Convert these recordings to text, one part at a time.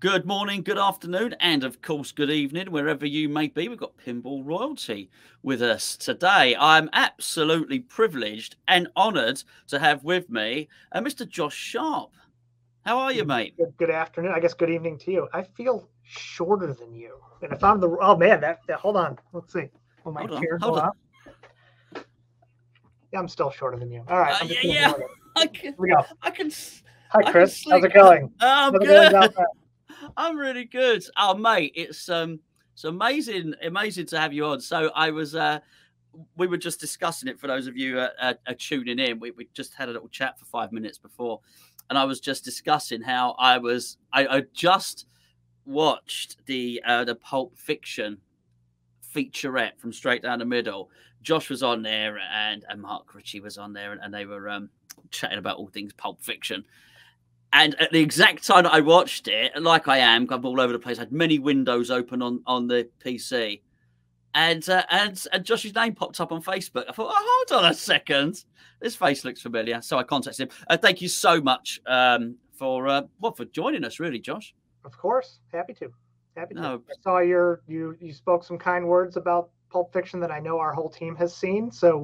Good morning, good afternoon, and of course, good evening, wherever you may be. We've got Pinball Royalty with us today. I'm absolutely privileged and honoured to have with me Mr. Josh Sharp. How are you, mate? Good afternoon. I guess good evening to you. I feel shorter than you. And if I'm the... Oh, man, that hold on. Let's see. Oh, my chair. Hold on. Yeah, I'm still shorter than you. All right. Yeah. Here we go. Hi, Chris. How's it going? I'm good. I'm really good. Oh, mate, it's amazing to have you on. So I was, we were just discussing it for those of you tuning in. We just had a little chat for 5 minutes before, and I was just discussing how I just watched the Pulp Fiction featurette from Straight Down the Middle. Josh was on there, and Mark Ritchie was on there, and they were chatting about all things Pulp Fiction. And at the exact time that I watched it, like I am, I'm all over the place. I had many windows open on the PC, and Josh's name popped up on Facebook. I thought, oh, hold on a second, this face looks familiar. So I contacted him. Thank you so much for joining us, really, Josh. Of course, happy to. No. I saw you spoke some kind words about Pulp Fiction that I know our whole team has seen. So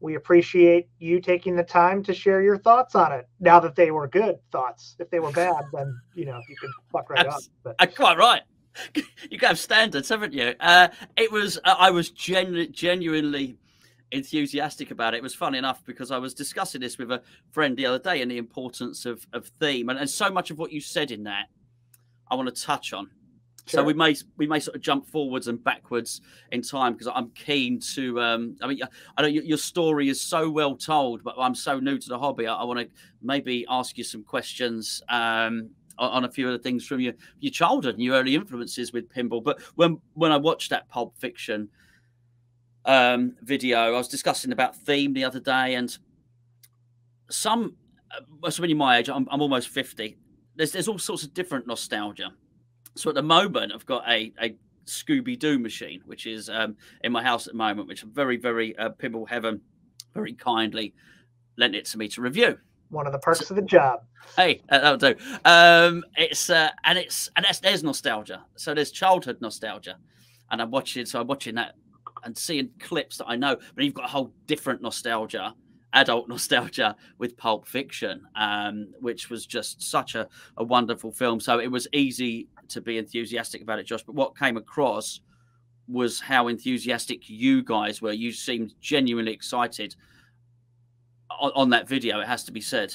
we appreciate you taking the time to share your thoughts on it. Now that they were good thoughts, if they were bad, then, you know, you could fuck right up. But. Quite right. You can have standards, haven't you? It was, I was genuinely enthusiastic about it. It was funny enough because I was discussing this with a friend the other day and the importance of theme. And so much of what you said in that, I want to touch on. Sure. So we may sort of jump forwards and backwards in time because I'm keen to. I mean, I know your story is so well told, but I'm so new to the hobby. I want to maybe ask you some questions on a few of the things from your childhood and your early influences with pinball. But when I watched that Pulp Fiction video, I was discussing about theme the other day, and somebody my age, I'm almost 50. There's all sorts of different nostalgia. So at the moment, I've got a Scooby-Doo machine, which is in my house at the moment, which very, very Pinball Heaven very kindly lent it to me to review. One of the perks of the job. Hey, that'll do. There's nostalgia. So there's childhood nostalgia, and I'm watching that and seeing clips that I know. But you've got a whole different nostalgia. Adult nostalgia with Pulp Fiction, which was just such a wonderful film. So it was easy to be enthusiastic about it, Josh. But what came across was how enthusiastic you guys were. You seemed genuinely excited on that video, it has to be said.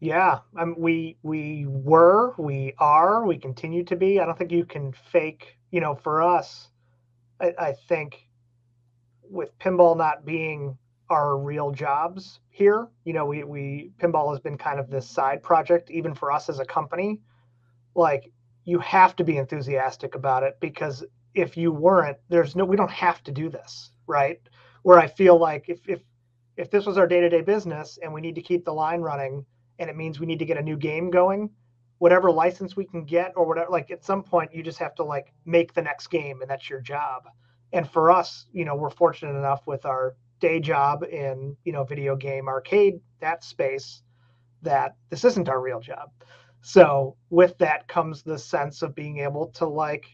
Yeah, we continue to be. I don't think you can fake, you know, for us, I think with pinball not being our real jobs here, you know, we pinball has been kind of this side project, even for us as a company. Like, you have to be enthusiastic about it, because if you weren't, we don't have to do this, right? Where I feel like if this was our day-to-day business and we need to keep the line running, and it means we need to get a new game going, whatever license we can get or whatever, like at some point you just have to like make the next game, and that's your job. And for us, you know, we're fortunate enough with our day job in, you know, video game arcade, that space, that this isn't our real job. So with that comes the sense of being able to like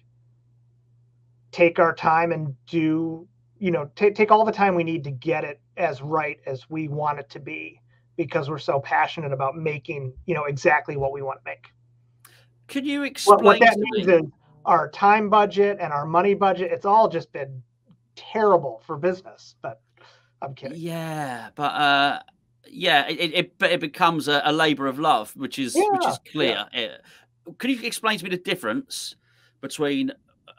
take our time and do, you know, take all the time we need to get it as right as we want it to be, because we're so passionate about making, you know, exactly what we want to make. Could you explain what that means is our time budget and our money budget, it's all just been terrible for business, but I'm kidding. Yeah, but yeah, it becomes a labor of love, which is clear. Yeah. Can you explain to me the difference between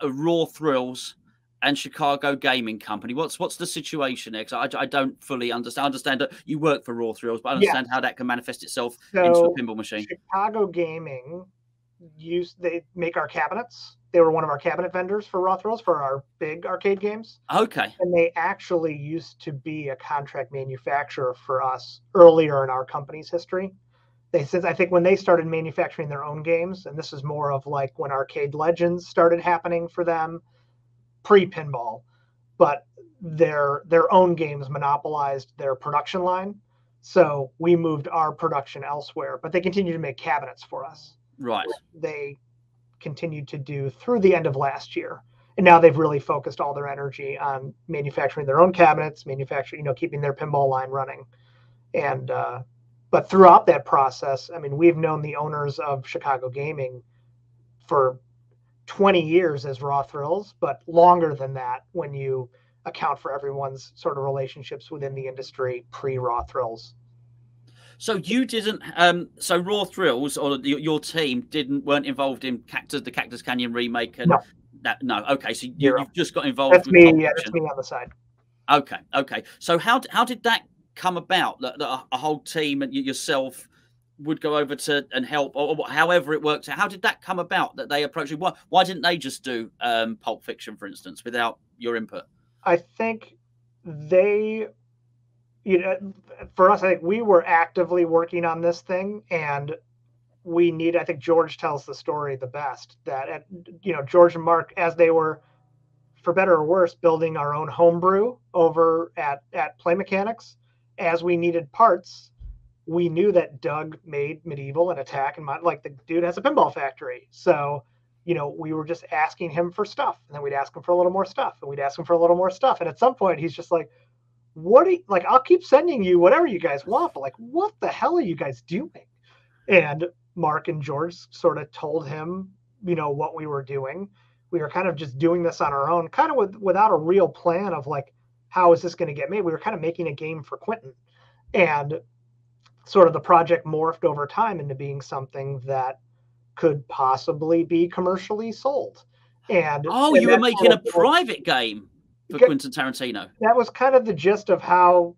Raw Thrills and Chicago Gaming Company? What's the situation there? Because I don't fully understand. I understand that you work for Raw Thrills, but I understand how that can manifest itself into a pinball machine. Chicago Gaming they make our cabinets. They were one of our cabinet vendors for Raw Thrills for our big arcade games. Okay. And they actually used to be a contract manufacturer for us earlier in our company's history. I think when they started manufacturing their own games, and this is more of like when Arcade Legends started happening for them, pre-pinball, but their own games monopolized their production line. So we moved our production elsewhere, but they continued to make cabinets for us. Right. They continued to do through the end of last year. And now they've really focused all their energy on manufacturing their own cabinets, manufacturing, you know, keeping their pinball line running. And, but throughout that process, I mean, we've known the owners of Chicago Gaming for 20 years as Raw Thrills, but longer than that when you account for everyone's sort of relationships within the industry pre-Raw Thrills. So you didn't. So Raw Thrills or your team weren't involved in the Cactus Canyon remake and no. That. No. Okay. So you've just got involved. That's me. Yeah, that's me on the side. Okay. Okay. So how did that come about? That a whole team and yourself would go over to and help, or however it worked out. How did that come about? That they approached you. Why didn't they just do Pulp Fiction, for instance, without your input? I think they. You know, for us, I think we were actively working on this thing, and we need. I think George tells the story the best. That at, you know, George and Mark, as they were, for better or worse, building our own homebrew over at Play Mechanics. As we needed parts, we knew that Doug made Medieval and Attack, and like the dude has a pinball factory. So, you know, we were just asking him for stuff, and then we'd ask him for a little more stuff, and we'd ask him for a little more stuff, and at some point, he's just like. What do you, like, I'll keep sending you whatever you guys want, but like, what the hell are you guys doing? And Mark and George sort of told him, you know, what we were doing. We were kind of just doing this on our own, kind of without a real plan of like, how is this going to get made? We were kind of making a game for Quentin, and sort of the project morphed over time into being something that could possibly be commercially sold. And you were making a private game. For Quentin Tarantino. That was kind of the gist of how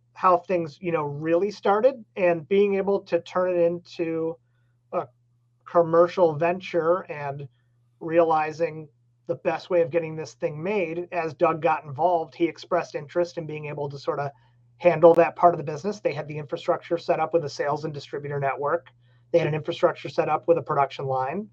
things, you know, really started, and being able to turn it into a commercial venture and realizing the best way of getting this thing made. As Doug got involved, he expressed interest in being able to sort of handle that part of the business. They had the infrastructure set up with a sales and distributor network. They had an infrastructure set up with a production line.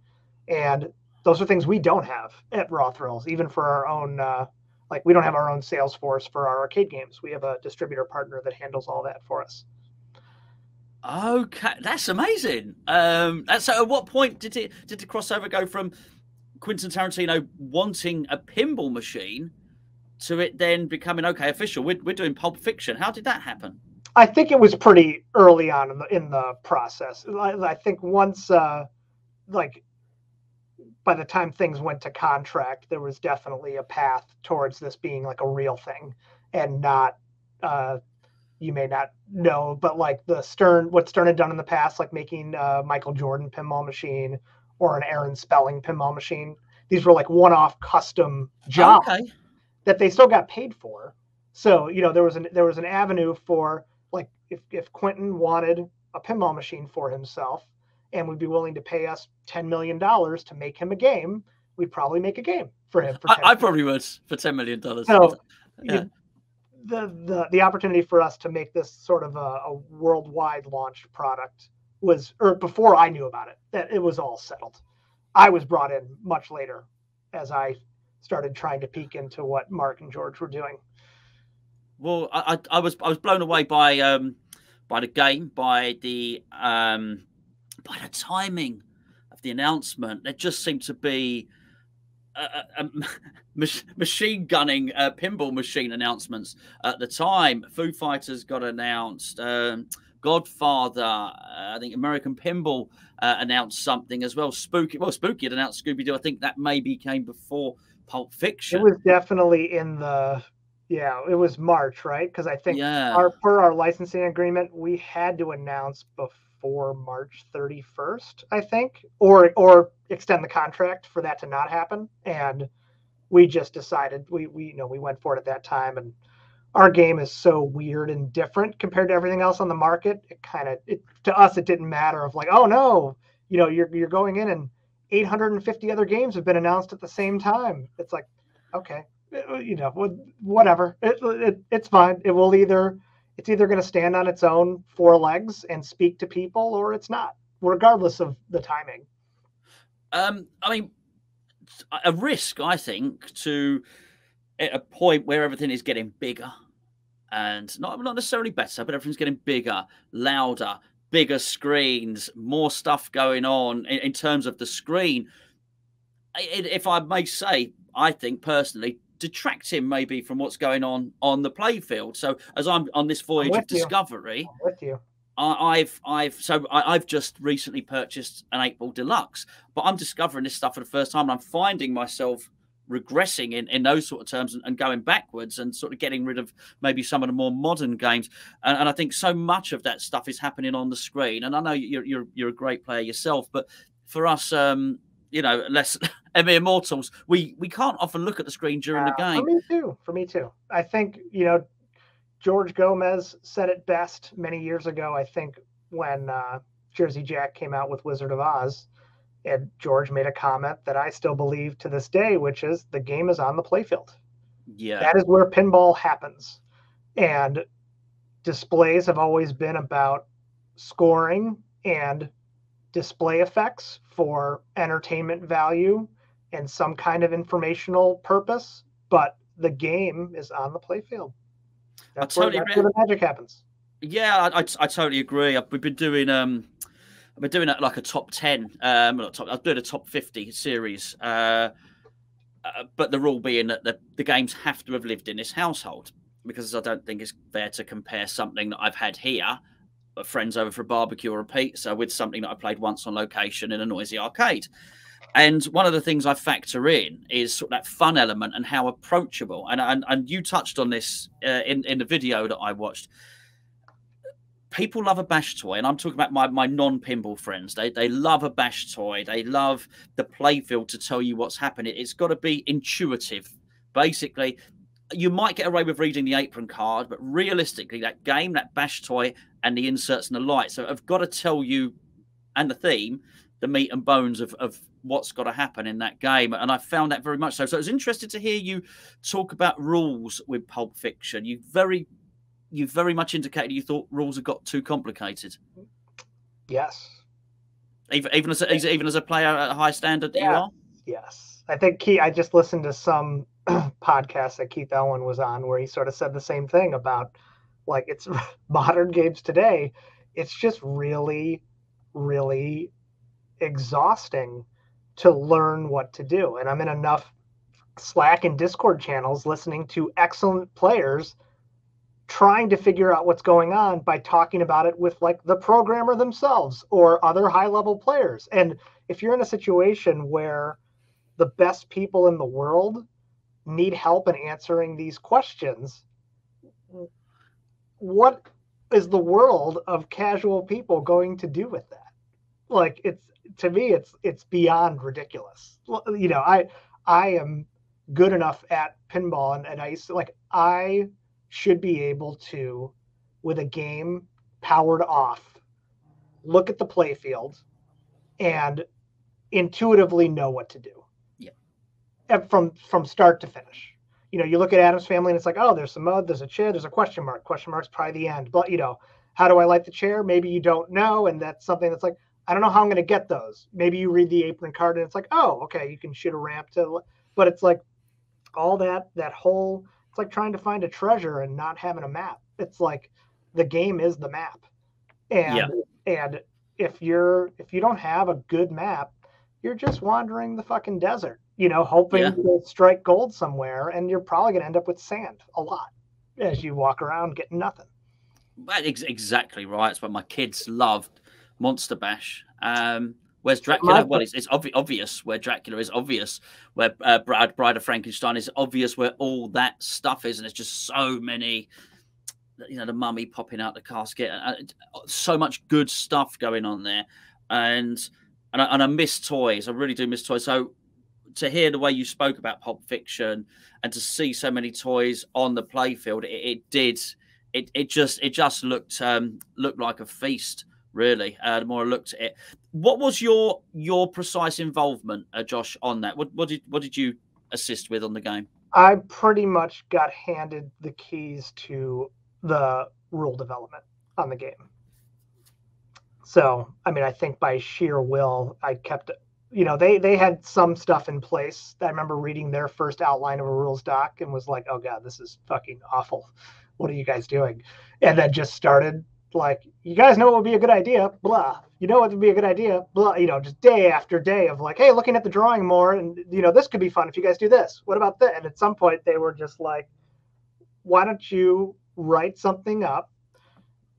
And those are things we don't have at Raw Thrills, even for our own, like, we don't have our own sales force for our arcade games. We have a distributor partner that handles all that for us. Okay, that's amazing. So at what point did the crossover go from Quentin Tarantino wanting a pinball machine to it then becoming, okay, official, we're doing Pulp Fiction? How did that happen? I think it was pretty early on in the process. I think once, by the time things went to contract, there was definitely a path towards this being like a real thing and not, you may not know, but like what Stern had done in the past, like making a Michael Jordan pinball machine or an Aaron Spelling pinball machine. These were like one-off custom jobs that they still got paid for. So, you know, there was an avenue for like, if Quentin wanted a pinball machine for himself, and would be willing to pay us $10 million to make him a game, we'd probably make a game for him. For I probably would for $10 million. So yeah. The opportunity for us to make this sort of a worldwide launched product was, or before I knew about it, that it was all settled. I was brought in much later as I started trying to peek into what Mark and George were doing. Well, I was blown away by the game, by the timing of the announcement. There just seemed to be a machine gunning pinball machine announcements at the time. Foo Fighters got announced. Godfather, I think American Pinball announced something as well. Spooky had announced Scooby-Doo. I think that maybe came before Pulp Fiction. It was definitely in the... Yeah, it was March, right? Because I think for our licensing agreement, we had to announce before March 31st, I think, or extend the contract for that to not happen. And we just decided we went for it at that time. And our game is so weird and different compared to everything else on the market. It kind of, to us, it didn't matter of like, oh no, you know, you're going in and 850 other games have been announced at the same time. It's like, okay, you know, whatever, it's fine. It will either going to stand on its own four legs and speak to people, or it's not, regardless of the timing. I mean, a risk, I think, to at a point where everything is getting bigger and not necessarily better, but everything's getting bigger, louder, bigger screens, more stuff going on in terms of the screen. If I may say, I think personally, detracts him maybe from what's going on the playfield. So as I'm on this voyage of discovery, I'm with you. I've just recently purchased an 8-Ball Deluxe, but I'm discovering this stuff for the first time. And I'm finding myself regressing in those sort of terms and going backwards and sort of getting rid of maybe some of the more modern games. And I think so much of that stuff is happening on the screen. And I know you're a great player yourself, but for us, you know, less mere mortals, we can't often look at the screen during the game. For me too. I think, you know, George Gomez said it best many years ago, I think, when Jersey Jack came out with Wizard of Oz. And George made a comment that I still believe to this day, which is the game is on the playfield. Yeah. That is where pinball happens. And displays have always been about scoring and display effects for entertainment value and some kind of informational purpose. But the game is on the playfield. That's where the magic happens. Yeah, I totally agree. We've been doing I've been doing like a top 10, I'm doing a top 50 series, but the rule being that the games have to have lived in this household, because I don't think it's fair to compare something that I've had here, friends over for a barbecue or a pizza, with something that I played once on location in a noisy arcade. And one of the things I factor in is sort of that fun element and how approachable. And you touched on this in the video that I watched. People love a bash toy, and I'm talking about my non-pinball friends. They love a bash toy. They love the playfield to tell you what's happening. It's got to be intuitive. Basically, you might get away with reading the apron card, but realistically, that game, that bash toy, and the inserts and the lights, so I've got to tell you, and the theme, the meat and bones of what's got to happen in that game. And I found that very much so. So I was interested to hear you talk about rules with Pulp Fiction. You very much indicated you thought rules have got too complicated. Yes. Even as a player at a high standard that you are? Yes. I think I just listened to some podcast that Keith Elwin was on where he sort of said the same thing about, like, it's modern games today. It's just really, really exhausting to learn what to do. And I'm in enough Slack and Discord channels listening to excellent players trying to figure out what's going on by talking about it with, like, the programmer themselves or other high-level players. And if you're in a situation where the best people in the world need help in answering these questions, what is the world of casual people going to do with that? Like, to me, it's beyond ridiculous. You know, I am good enough at pinball, and I should be able to, with a game powered off, look at the playfield and intuitively know what to do. Yeah. From start to finish. You know, you look at Addams Family and it's like, oh, there's some mud, there's a chair, there's a question mark. Question mark's probably the end. But, you know, how do I light the chair? Maybe you don't know. And that's something that's like, I don't know how I'm going to get those. Maybe you read the apron card and it's like, oh, okay, you can shoot a ramp to, but it's like all that whole, it's like trying to find a treasure and not having a map. It's like the game is the map. And if you don't have a good map, you're just wandering the fucking desert, you know, hoping to strike gold somewhere, and you're probably going to end up with sand a lot as you walk around getting nothing. That's exactly right. It's what my kids loved, Monster Bash. Where's Dracula? Well, it's obvious where Dracula is, obvious where Bride of Frankenstein is, obvious where all that stuff is. And it's just so many, you know, the mummy popping out the casket, so much good stuff going on there. And I miss toys. I really do miss toys. So to hear the way you spoke about Pulp Fiction and to see so many toys on the playfield, it just looked like a feast. Really, the more I looked at it. What was your precise involvement, Josh, on that? What did you assist with on the game? I pretty much got handed the keys to the rule development on the game. So, I mean, I think by sheer will, I kept, you know, they had some stuff in place. I remember reading their first outline of a rules doc and was like, oh, God, this is fucking awful. What are you guys doing? And then just started like, you guys know what would be a good idea? Blah. You know what would be a good idea? Blah. You know, just day after day of like, hey, looking at the drawing more, and, you know, this could be fun if you guys do this. What about that? And at some point they were just like, why don't you write something up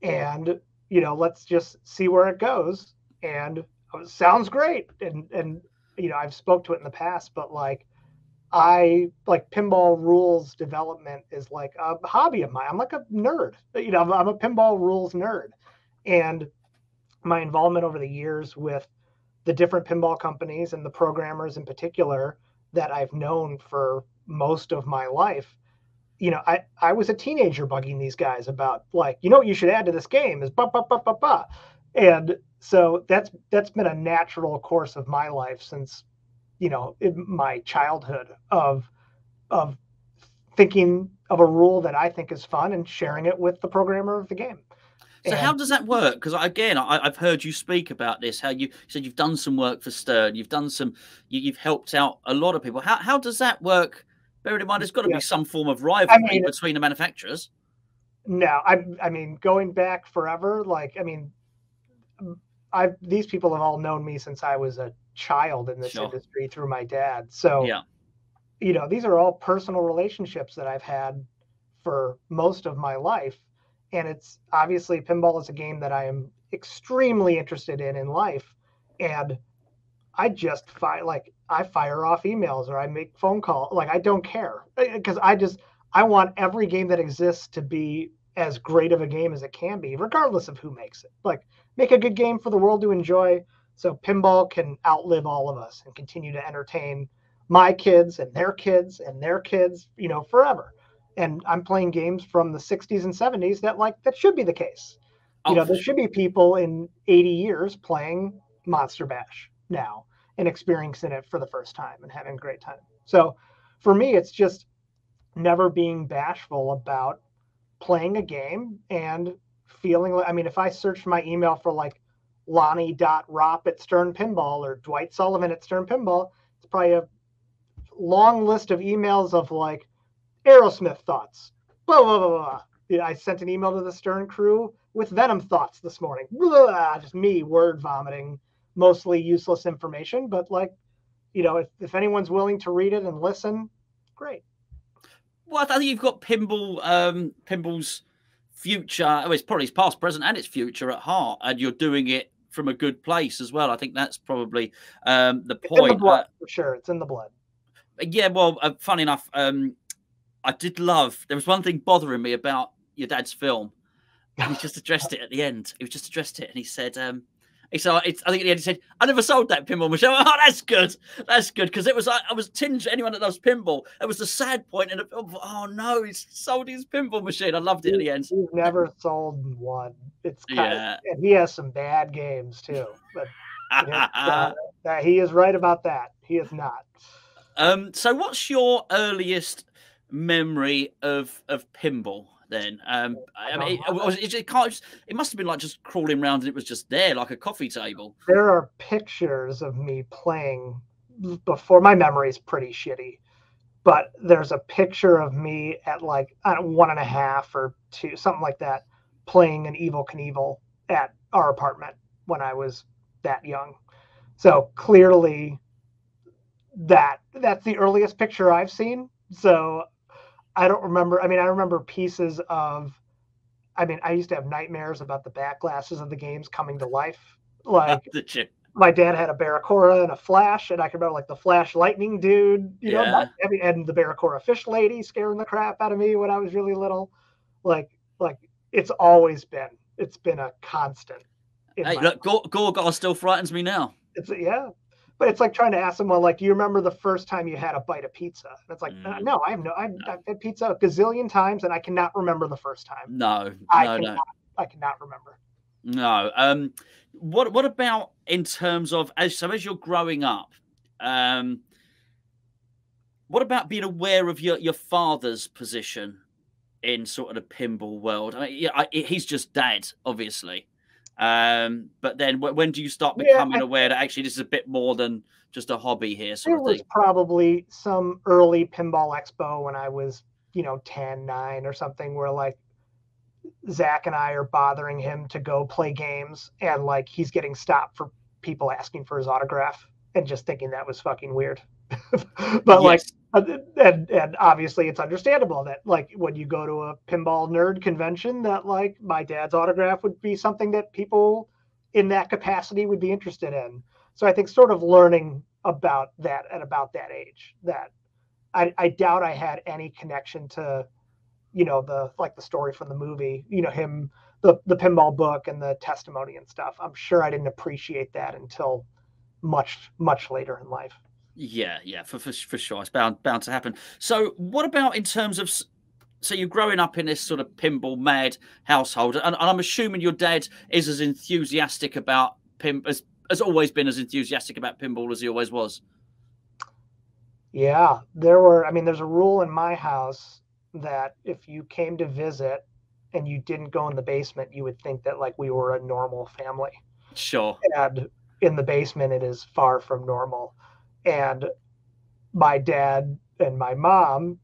and, you know, let's just see where it goes. And it sounds great. And, you know, I've spoke to it in the past, but like, I like pinball rules development is like a hobby of mine. I'm like a nerd, you know, I'm a pinball rules nerd. And my involvement over the years with the different pinball companies and the programmers in particular that I've known for most of my life, you know, I was a teenager bugging these guys about like, you know what you should add to this game is ba-ba-ba-ba-ba. And so that's been a natural course of my life since, you know, in my childhood of thinking of a rule that I think is fun and sharing it with the programmer of the game. So how does that work? Because again, I've heard you speak about this. How you said you've done some work for Stern, you've done some, you've helped out a lot of people. How does that work? Bearing in mind, there's got to be some form of rivalry between the manufacturers. No, I mean, going back forever, like I mean, these people have all known me since I was a child in this industry through my dad. So, you know, these are all personal relationships that I've had for most of my life. And it's obviously pinball is a game that I am extremely interested in life. And I just I fire off emails or I make phone calls. Like, I don't care because I want every game that exists to be as great of a game as it can be, regardless of who makes it. Like, make a good game for the world to enjoy. So pinball can outlive all of us and continue to entertain my kids and their kids and their kids, you know, forever. And I'm playing games from the 60s and 70s that should be the case. You know, there should be people in 80 years playing Monster Bash now and experiencing it for the first time and having a great time. So for me, it's just never being bashful about playing a game and feeling like, I mean, if I search my email for like, Lonnie.Rop at Stern Pinball or Dwight Sullivan at Stern Pinball, it's probably a long list of emails of like Aerosmith thoughts, blah, blah, blah, blah. You know, I sent an email to the Stern crew with Venom thoughts this morning. Blah, just me word vomiting, mostly useless information. But like, you know, if anyone's willing to read it and listen, great. Well, I think you've got pinball, pinball's future. Oh, it's probably its past, present and its future at heart. And you're doing it from a good place as well. I think that's probably the point. It's in the blood, for sure, it's in the blood. Yeah, well, funny enough, I did love. There was one thing bothering me about your dad's film, and he just addressed it at the end. He just addressed it, and he said, I think at the end he said, "I never sold that pinball machine." Oh, that's good. That's good because it was. I was tinged. Anyone that loves pinball, it was the sad point in the film. Oh no, he sold his pinball machine. I loved it at the end. He's never sold one. It's kind of, and he has some bad games too. But he is right about that. He is not. So, what's your earliest memory of pinball? Then it must have been like just crawling around and it was just there like a coffee table. There are pictures of me playing before. My memory's pretty shitty, but there's a picture of me at like, I don't know, 1.5 or 2, something like that, playing an Evel Knievel at our apartment when I was that young. So clearly that's the earliest picture I've seen. So I don't remember. I mean, I remember pieces of, I mean, I used to have nightmares about the back glasses of the games coming to life. Like my dad had a Barracuda and a Flash, and I can remember like the Flash lightning dude, you know, I mean, and the Barracuda fish lady scaring the crap out of me when I was really little. Like it's been a constant. Hey, look, Gorgar still frightens me now. But it's like trying to ask someone, like, do you remember the first time you had a bite of pizza? And it's like, no, I have no. I've had pizza a gazillion times, and I cannot remember the first time. I cannot remember. No. What about in terms of as you're growing up? What about being aware of your father's position in sort of the pinball world? I mean, yeah, he's just dad, obviously. But then when do you start becoming aware that actually this is a bit more than just a hobby here? There was probably some early pinball expo when I was, you know, 10, 9 or something where like Zach and I are bothering him to go play games, and like he's getting stopped for people asking for his autograph and just thinking that was fucking weird. But yes. And obviously it's understandable that like when you go to a pinball nerd convention that like my dad's autograph would be something that people in that capacity would be interested in. So I think sort of learning about that at about that age, that I doubt I had any connection to, you know, the like the story from the movie, you know, him, the pinball book and the testimony and stuff. I'm sure I didn't appreciate that until much later in life. Yeah, for sure. It's bound to happen. So what about in terms of, so you're growing up in this sort of pinball mad household, and I'm assuming your dad is as enthusiastic about pinball, has always been as enthusiastic about pinball as he always was. Yeah, there's a rule in my house that if you came to visit and you didn't go in the basement, you would think that like we were a normal family. Sure. And in the basement, it is far from normal. And my dad and my mom,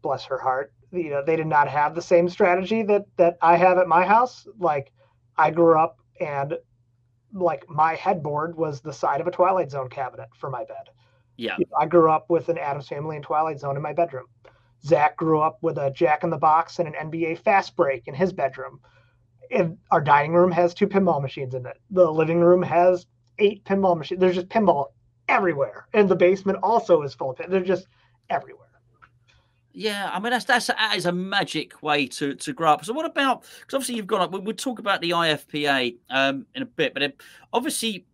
bless her heart, you know, they did not have the same strategy that I have at my house. Like I grew up and like my headboard was the side of a Twilight Zone cabinet for my bed. Yeah. You know, I grew up with an Addams Family and Twilight Zone in my bedroom. Zach grew up with a Jack in the Box and an NBA Fast Break in his bedroom. And our dining room has 2 pinball machines in it. The living room has 8 pinball machines. There's just pinball everywhere, and the basement also is full of it. They're just everywhere. Yeah, I mean that is a magic way to grow up. So what about, because obviously you've gone up, we'll talk about the IFPA in a bit, but obviously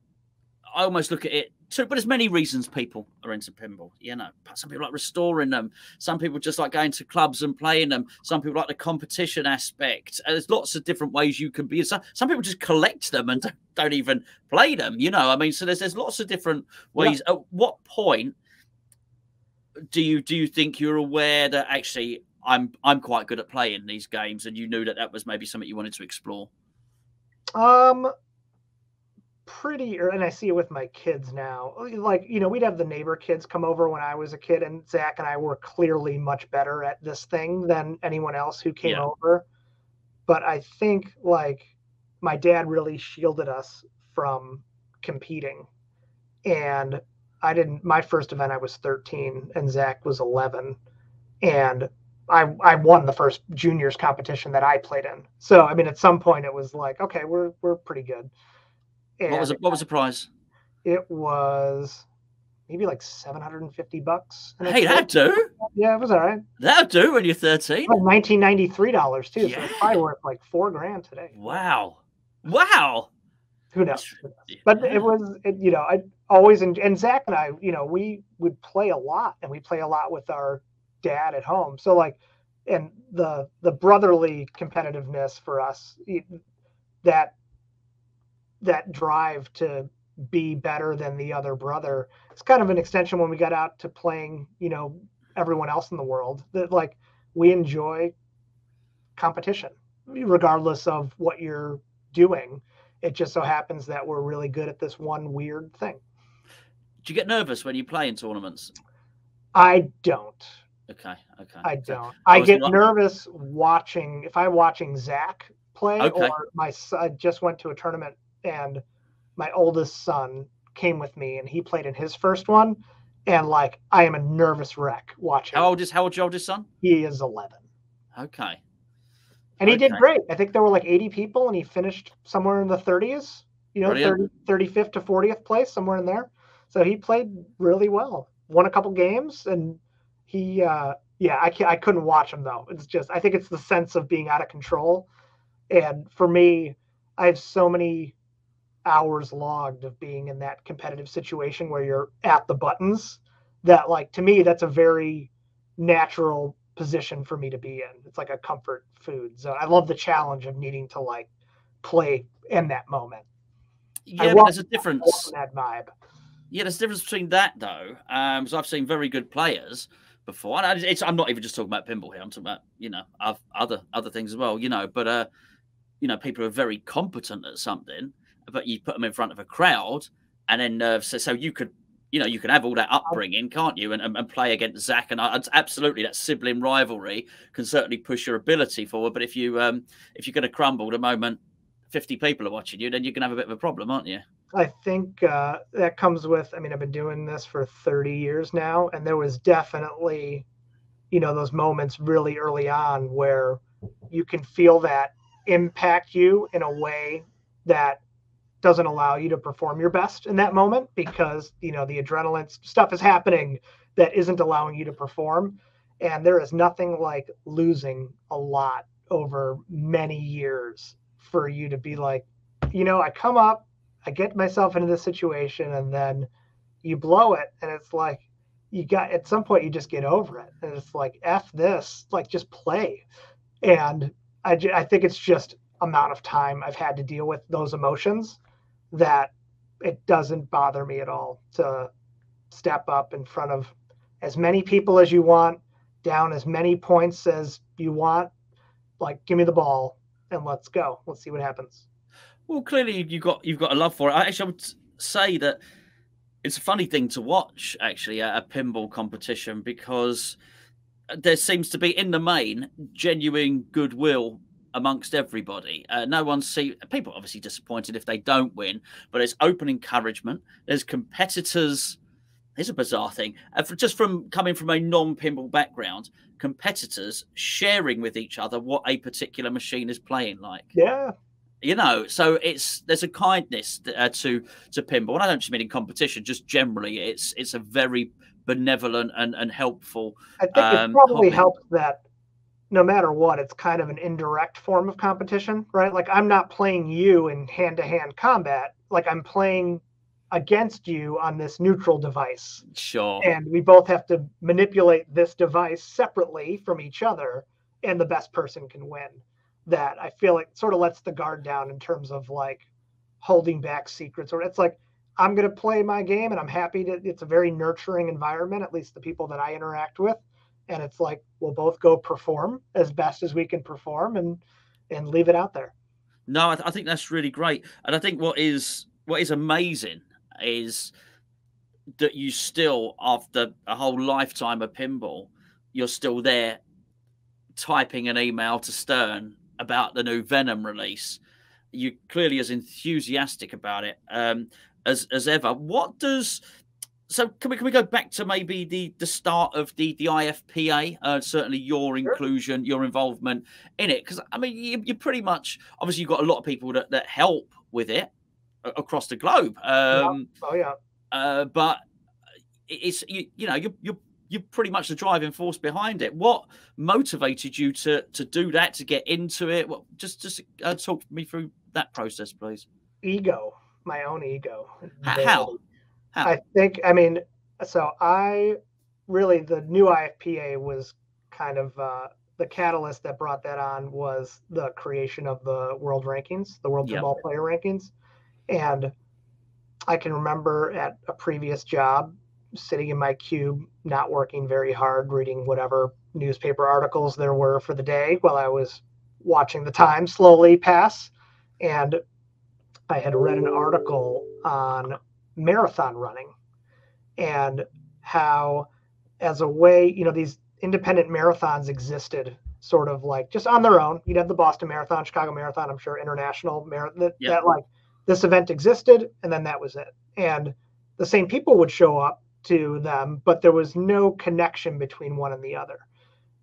I almost look at it too, but there's many reasons people are into pinball. You know, some people like restoring them, some people just like going to clubs and playing them, some people like the competition aspect. There's lots of different ways you can be. Some people just collect them and don't even play them. You know, I mean, so there's lots of different ways. Yeah. At what point do you think you're aware that actually I'm quite good at playing these games, and you knew that was maybe something you wanted to explore? Pretty early, and I see it with my kids now. Like, you know, we'd have the neighbor kids come over when I was a kid, and Zach and I were clearly much better at this thing than anyone else who came over. But I think like my dad really shielded us from competing, and I didn't. My first event, I was 13, and Zach was 11, and I won the first juniors competition that I played in. So I mean, at some point, it was like, okay, we're pretty good. And what was the prize? It was maybe like $750. Hey, that'd do. Yeah, it was all right. That'd do when you're 13. Like $1993 too. Yeah. So it's probably worth like $4,000 today. Wow. Who knows? But it was, you know, I always, and Zach and I, you know, we would play a lot, and we play a lot with our dad at home. So like, and the brotherly competitiveness for us, that drive to be better than the other brother, it's kind of an extension when we got out to playing, you know, everyone else in the world, that like we enjoy competition regardless of what you're doing. It just so happens that we're really good at this one weird thing. Do you get nervous when you play in tournaments? I don't. Okay. I don't. I get nervous watching Zach play, or my son just went to a tournament, and my oldest son came with me, and he played in his first one. And like, I am a nervous wreck watching. How old is your oldest son? He is 11. Okay. And he did great. I think there were like 80 people, and he finished somewhere in the 30s, you know, 35th to 40th place, somewhere in there. So he played really well, won a couple games, and he, I couldn't watch him though. It's just, I think it's the sense of being out of control. And for me, I have so many hours logged of being in that competitive situation where you're at the buttons, that like, to me, that's a very natural position for me to be in. It's like a comfort food. So I love the challenge of needing to like play in that moment. Yeah, but there's a difference. That vibe. Yeah, there's a difference between that though. So I've seen very good players before, and I'm not even just talking about pinball here. I'm talking about, you know, other things as well, you know, but, you know, people are very competent at something, but you put them in front of a crowd, and then so you could you know, you can have all that upbringing, can't you? And play against Zach. And absolutely, that sibling rivalry can certainly push your ability forward. But if you're going to crumble the moment 50 people are watching you, then you're going to have a bit of a problem, aren't you? I think that comes with, I mean, I've been doing this for 30 years now. And there was definitely, you know, those moments really early on where you can feel that impact you in a way that doesn't allow you to perform your best in that moment, because, you know, the adrenaline stuff is happening that isn't allowing you to perform. And there is nothing like losing a lot over many years for you to be like, you know, I come up, I get myself into this situation, and then you blow it. And it's like, you got, at some point you just get over it. And it's like, F this, like, just play. And I think it's just amount of time I've had to deal with those emotions that it doesn't bother me at all to step up in front of as many people as you want, down as many points as you want. Like, give me the ball and let's go. Let's see what happens. Well, clearly you've got a love for it. I would say that it's a funny thing to watch, actually, at a pinball competition, because there seems to be, in the main, genuine goodwill amongst everybody. No one see people are obviously disappointed if they don't win, but there's open encouragement. There's competitors. Here's a bizarre thing. Just from coming from a non-pinball background, competitors sharing with each other what a particular machine is playing like. Yeah. You know, so there's a kindness to pinball, and I don't just mean in competition, just generally. It's a very benevolent and helpful. I think it probably helps that no matter what, it's kind of an indirect form of competition, right? Like, I'm not playing you in hand-to-hand combat. Like, I'm playing against you on this neutral device. Sure. And we both have to manipulate this device separately from each other, and the best person can win. That I feel like sort of lets the guard down in terms of like holding back secrets, or it's like, I'm going to play my game and I'm happy to, it's a very nurturing environment, at least the people that I interact with. And it's like, we'll both go perform as best as we can perform and leave it out there. No, I think that's really great. And I think what is amazing is that you still, after a whole lifetime of pinball, you're still there typing an email to Stern about the new Venom release. You're clearly as enthusiastic about it as ever. What does, so can we go back to maybe the start of the IFPA? Certainly your inclusion, your involvement in it, because I mean you pretty much, obviously you've got a lot of people that help with it across the globe. But it's you're pretty much the driving force behind it. What motivated you to do that, to get into it? Well, just talk me through that process, please. Ego, my own ego. How? I think, I mean, so I really, the new IFPA was kind of the catalyst that brought that on was the creation of the world rankings, the world football player rankings. And I can remember at a previous job, sitting in my cube, not working very hard, reading whatever newspaper articles there were for the day while I was watching the time slowly pass. And I had read an article on marathon running and how, as a way, you know, these independent marathons existed sort of like just on their own. You'd have the Boston Marathon, Chicago Marathon, I'm sure international marathon, that like this event existed and then that was it. And the same people would show up to them, but there was no connection between one and the other.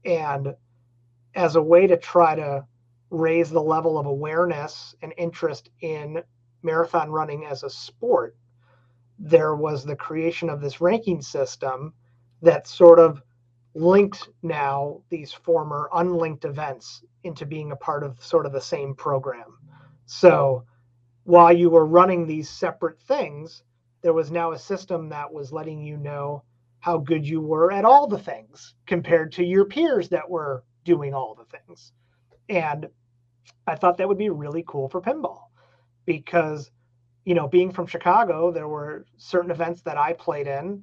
And as a way to try to raise the level of awareness and interest in marathon running as a sport, there was the creation of this ranking system that sort of linked now these former unlinked events into being a part of sort of the same program. So while you were running these separate things, there was now a system that was letting you know how good you were at all the things compared to your peers that were doing all the things. And I thought that would be really cool for pinball because, you know, being from Chicago, there were certain events that I played in.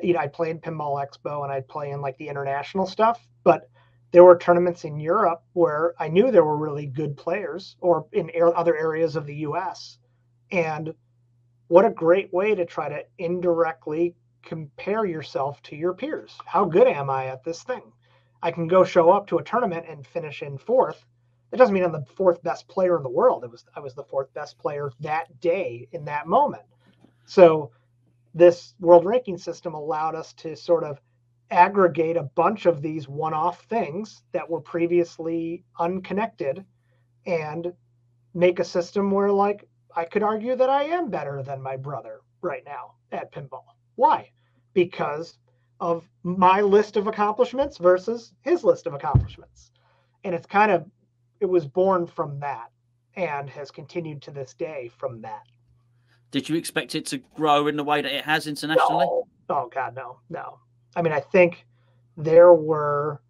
You know, I played Pinball Expo and I'd play in like the international stuff, but there were tournaments in Europe where I knew there were really good players, or in other areas of the US. And what a great way to try to indirectly compare yourself to your peers. How good am I at this thing? I can go show up to a tournament and finish in fourth. That doesn't mean I'm the fourth best player in the world. I was the fourth best player that day in that moment. So this world ranking system allowed us to sort of aggregate a bunch of these one-off things that were previously unconnected and make a system where, like, I could argue that I am better than my brother right now at pinball. Why? Because of my list of accomplishments versus his list of accomplishments. And it's kind of, it was born from that and has continued to this day from that. Did you expect it to grow in the way that it has internationally? No. Oh, God, no, no. I mean, I think there were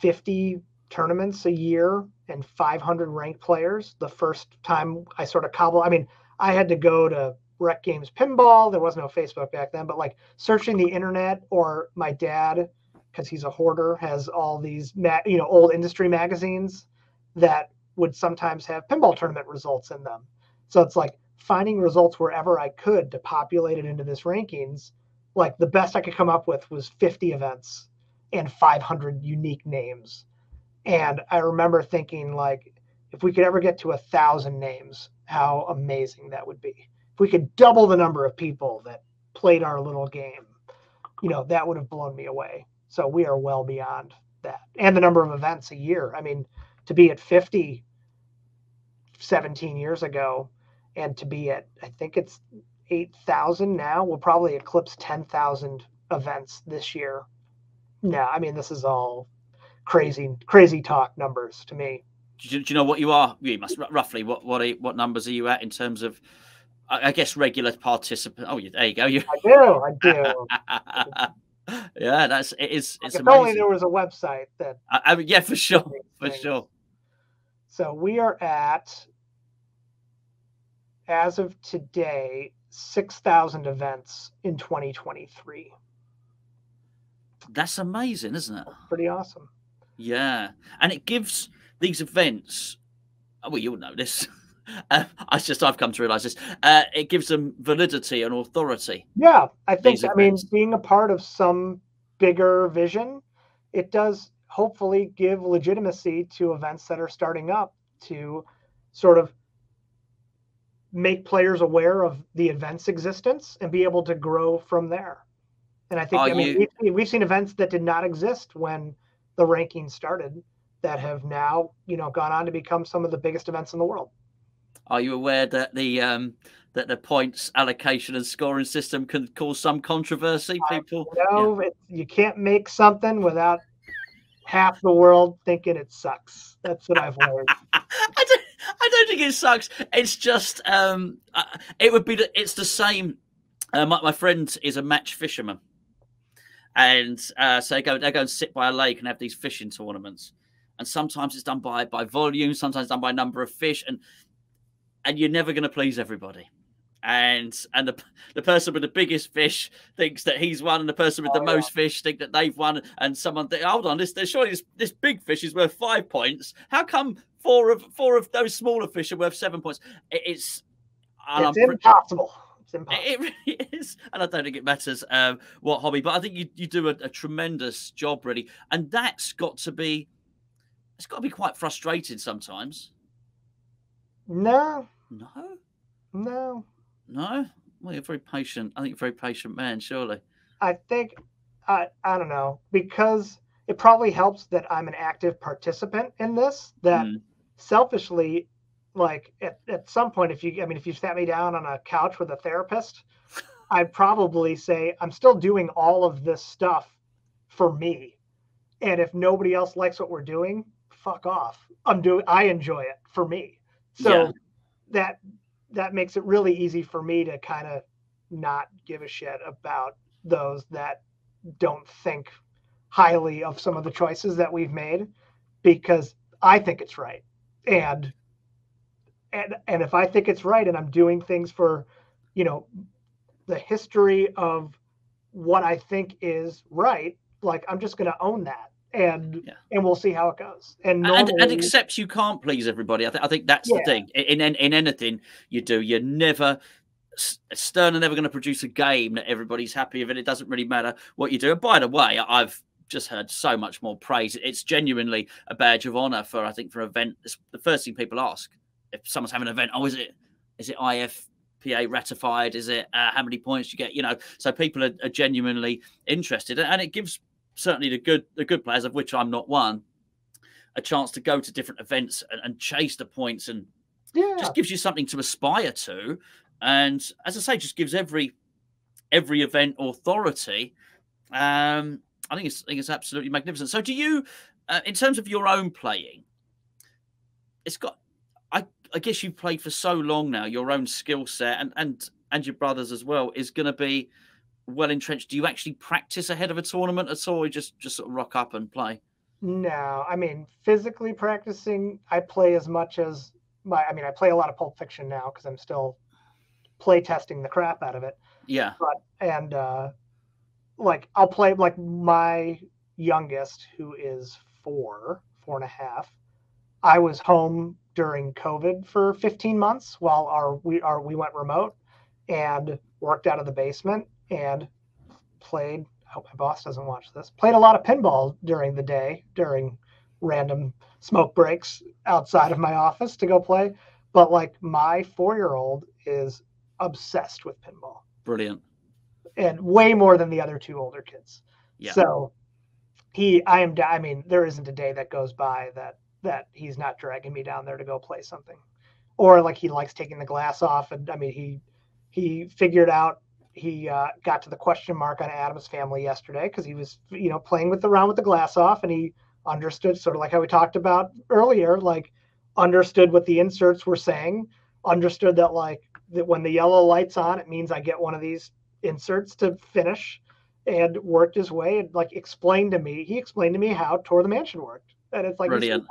50 tournaments a year and 500 ranked players the first time I sort of cobbled. I mean, I had to go to Rec Games Pinball. There was no Facebook back then, but like searching the internet, or my dad, because he's a hoarder, has all these, you know, old industry magazines that would sometimes have pinball tournament results in them. So it's like finding results wherever I could to populate it into this rankings. Like the best I could come up with was 50 events and 500 unique names. And I remember thinking, like, if we could ever get to 1,000 names, how amazing that would be. If we could double the number of people that played our little game, you know, that would have blown me away. So we are well beyond that. And the number of events a year. I mean, to be at 50 17 years ago and to be at, I think it's 8,000 now, we'll probably eclipse 10,000 events this year. No, I mean, this is all crazy talk numbers to me. Do you know what you are? You must roughly what numbers are you at in terms of, I guess, regular participant? Oh, there you go. I do. Yeah, that's it. Is it's like, if only there was a website that. I mean, yeah, for sure, for sure. So we are at, as of today, 6,000 events in 2023. That's amazing, isn't it? That's pretty awesome. Yeah, and it gives these events, well, you'll know this. I've come to realize this. It gives them validity and authority. Yeah, I think, I mean, being a part of some bigger vision, it does hopefully give legitimacy to events that are starting up to sort of make players aware of the event's existence and be able to grow from there. And I think, I mean, we've seen events that did not exist when the rankings started that have now, you know, gone on to become some of the biggest events in the world. Are you aware that the points allocation and scoring system can cause some controversy? People, no, yeah. You can't make something without half the world thinking it sucks. That's what I've learned. I don't think it sucks. It's just it would be it's the same. My friend is a match fisherman, and so they go and sit by a lake and have these fishing tournaments. And sometimes it's done by volume, sometimes it's done by number of fish, and you're never going to please everybody. And the person with the biggest fish thinks that he's won, and the person with the most fish think that they've won. And someone think, hold on, surely this big fish is worth 5 points. How come four of those smaller fish are worth 7 points? It's impossible. It really is, and I don't think it matters what hobby, but I think you do a tremendous job, really, and that's got to be quite frustrating sometimes. No. Well, you're very patient. I think you're a very patient man, surely. I think I don't know, because it probably helps that I'm an active participant in this. That selfishly. Like at some point, if you sat me down on a couch with a therapist, I'd probably say I'm still doing all of this stuff for me, and if nobody else likes what we're doing, fuck off. I enjoy it for me, so yeah. that makes it really easy for me to kind of not give a shit about those that don't think highly of some of the choices that we've made, because I think it's right. And if I think it's right and I'm doing things for, you know, the history of what I think is right, like, I'm just going to own that and we'll see how it goes. And normally, and accept you can't please everybody. I think that's the thing in anything you do. You're never Stern are never going to produce a game that everybody's happy with, and it doesn't really matter what you do. And by the way, I've just heard so much more praise. It's genuinely a badge of honor for, I think, for an event. It's the first thing people ask if someone's having an event. Oh, is it IFPA ratified? Is it how many points you get? You know, so people are genuinely interested, and it gives certainly the good players, of which I'm not one, a chance to go to different events and chase the points, and just gives you something to aspire to. And as I say, just gives every event authority. I think it's absolutely magnificent. So do you, in terms of your own playing, it's got, I guess you've played for so long now, your own skill set and your brother's as well is going to be well entrenched. Do you actually practice ahead of a tournament at all, or just sort of rock up and play? No, I mean, physically practicing, I play as much as I play a lot of Pulp Fiction now because I'm still play testing the crap out of it. Yeah. Like I'll play, like my youngest, who is four and a half. I was home during COVID for 15 months while we went remote, and worked out of the basement and played. I hope my boss doesn't watch this. Played a lot of pinball during the day, during random smoke breaks outside of my office to go play. But like my four-year-old is obsessed with pinball. Brilliant. And way more than the other two older kids. Yeah. So there isn't a day that goes by that he's not dragging me down there to go play something. Or like he likes taking the glass off. And I mean, he figured out, he got to the question mark on Addams Family yesterday because he was, you know, playing around with the glass off, and he understood, sort of like how we talked about earlier, like understood what the inserts were saying, understood that like that when the yellow light's on, it means I get one of these inserts to finish, and worked his way and like he explained to me how Tour of the Mansion worked. And it's like, brilliant.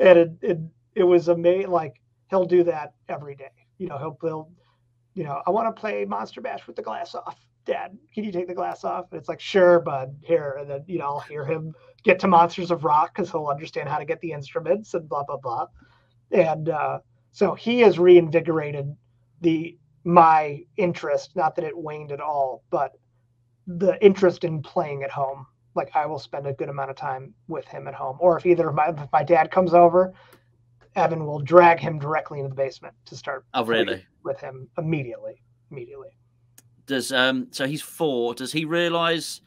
And it was amazing. Like he'll do that every day. You know, he'll build, you know, I want to play Monster Bash with the glass off. Dad, can you take the glass off? And it's like, sure, bud, here. And then, you know, I'll hear him get to Monsters of Rock because he'll understand how to get the instruments and blah, blah, blah. And so he has reinvigorated my interest, not that it waned at all, but the interest in playing at home. Like I will spend a good amount of time with him at home. Or if my dad comes over, Evan will drag him directly into the basement to start with him immediately. Does so he's four. Does he realize?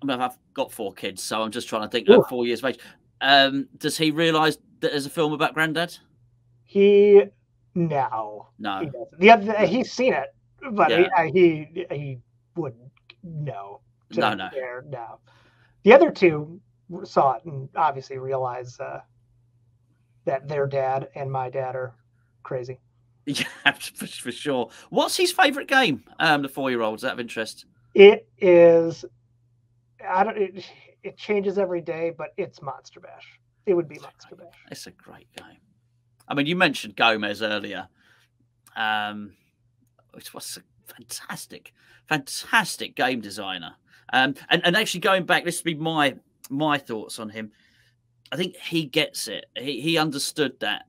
I mean, I've got four kids, so I'm just trying to think. At 4 years of age, does he realize that there's a film about Granddad? No. He doesn't. He's seen it, but yeah. he wouldn't know. No. The other two saw it and obviously realize that their dad and my dad are crazy. Yeah, for sure. What's his favorite game? The four-year-old's out of interest. It is. It changes every day, but it's Monster Bash. It would be Monster Bash. It's a great game. I mean, you mentioned Gomez earlier. Which was a fantastic game designer. And actually going back, this would be my thoughts on him. I think he gets it. He understood that.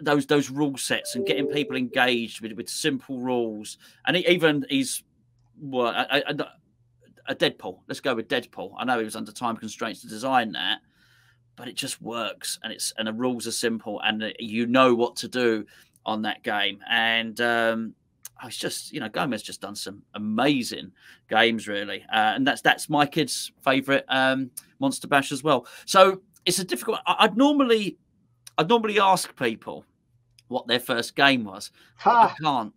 Those rule sets and getting people engaged with simple rules, and he's a Deadpool. Let's go with Deadpool. I know he was under time constraints to design that, but it just works, and the rules are simple, and you know what to do on that game. And it's just, you know, Gomez just done some amazing games, really, and that's my kid's favorite, Monster Bash as well. So it's a difficult. I'd normally ask people what their first game was. I can't.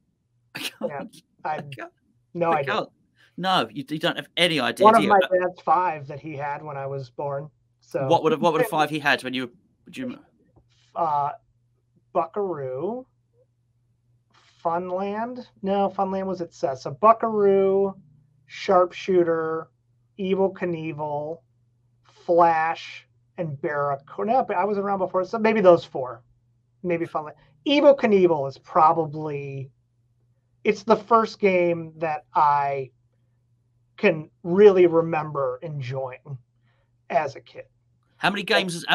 No, you don't have any idea. One of my dad's five that he had when I was born. So what would a five he had when you were? Buckaroo, Funland. No, Funland was at Seth. So Buckaroo, Sharpshooter, Evel Knievel, Flash. And Barracuda. No, but I was around before, so maybe those four. Maybe Funland. Evel Knievel is probably, it's the first game that I can really remember enjoying as a kid. How many games?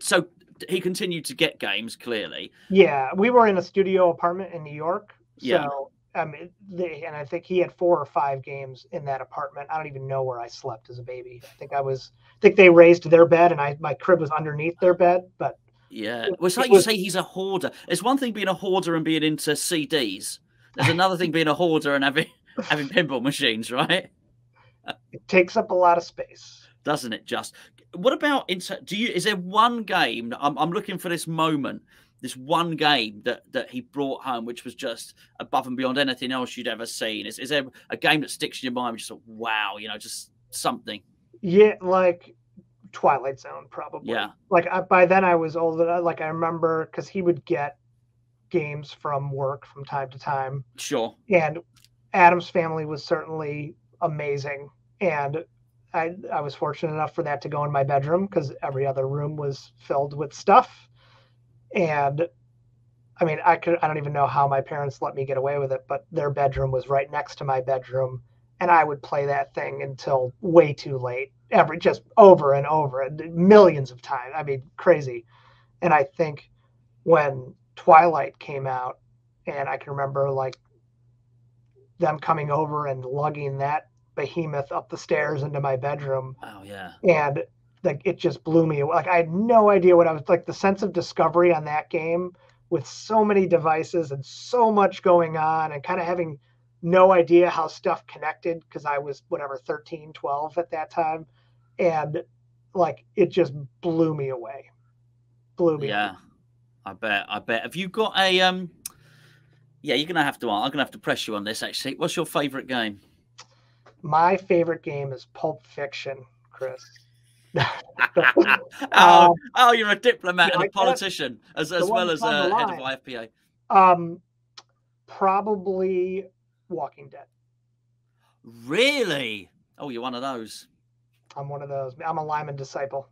So he continued to get games, clearly. Yeah, we were in a studio apartment in New York. So, yeah. And I think he had 4 or 5 games in that apartment. I don't even know where I slept as a baby. I think they raised their bed, and my crib was underneath their bed. But yeah, well, it's like you say, he's a hoarder. It's one thing being a hoarder and being into CDs. There's another thing being a hoarder and having pinball machines, right? It takes up a lot of space, doesn't it? Just what about is there one game? I'm looking for this moment. This one game that he brought home, which was just above and beyond anything else you'd ever seen. Is there a game that sticks in your mind? Just like, wow, just something. Yeah, like Twilight Zone, probably. Yeah. Like by then I was older. Like I remember because he would get games from work from time to time. Sure. And Addams Family was certainly amazing, and I was fortunate enough for that to go in my bedroom because every other room was filled with stuff. And I mean, I don't even know how my parents let me get away with it, but their bedroom was right next to my bedroom, and I would play that thing until way too late, just over and over, millions of times. I mean, crazy. And I think when Twilight came out, and I can remember like them coming over and lugging that behemoth up the stairs into my bedroom. Oh yeah. And like it just blew me away. Like I had no idea what I was like. The sense of discovery on that game, with so many devices and so much going on, and kind of having no idea how stuff connected because I was 13, 12 at that time, and like it just blew me away. Yeah, I bet. Have you got a Yeah, you're gonna have to. I'm gonna have to press you on this. Actually, what's your favorite game? My favorite game is Pulp Fiction, Chris. Oh, you're a diplomat and a politician as well as head of IFPA. Probably Walking Dead. Really? Oh, you're one of those. I'm one of those. I'm a Lyman disciple.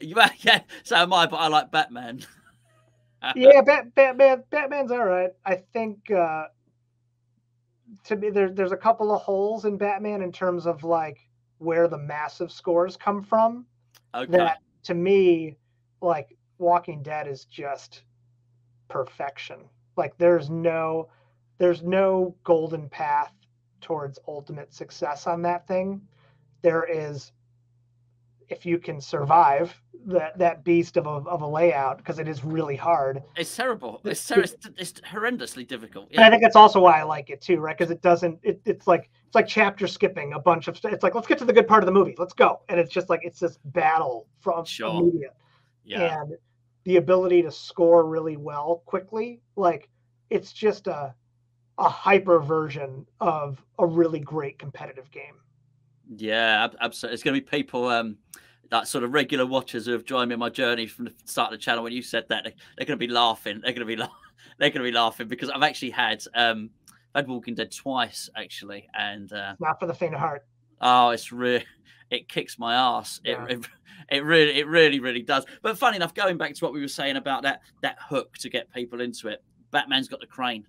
Yeah, so am I, but I like Batman. Yeah, Batman's all right. I think to me there's a couple of holes in Batman in terms of like where the massive scores come from. Okay. That to me, like Walking Dead is just perfection. Like there's no golden path towards ultimate success on that thing. There is, if you can survive that beast of a layout, because it is really hard. It's terrible. It's horrendously difficult. Yeah. And I think that's also why I like it too, right? Because it doesn't. It's like chapter skipping a bunch of stuff. It's like, let's get to the good part of the movie. Let's go. And it's just like, it's this battle from sure. Media. Yeah. And the ability to score really well quickly. Like it's just a hyper version of a really great competitive game. Yeah, absolutely. It's going to be people, that sort of regular watchers who have joined me on my journey from the start of the channel. When you said that, they're going to be laughing. They're going to be laughing because I've actually had, I'd Walking Dead twice actually, and not for the faint of heart. Oh, it's really, it kicks my ass. Yeah. It really does. But funny enough, going back to what we were saying about that hook to get people into it, Batman's got the crane,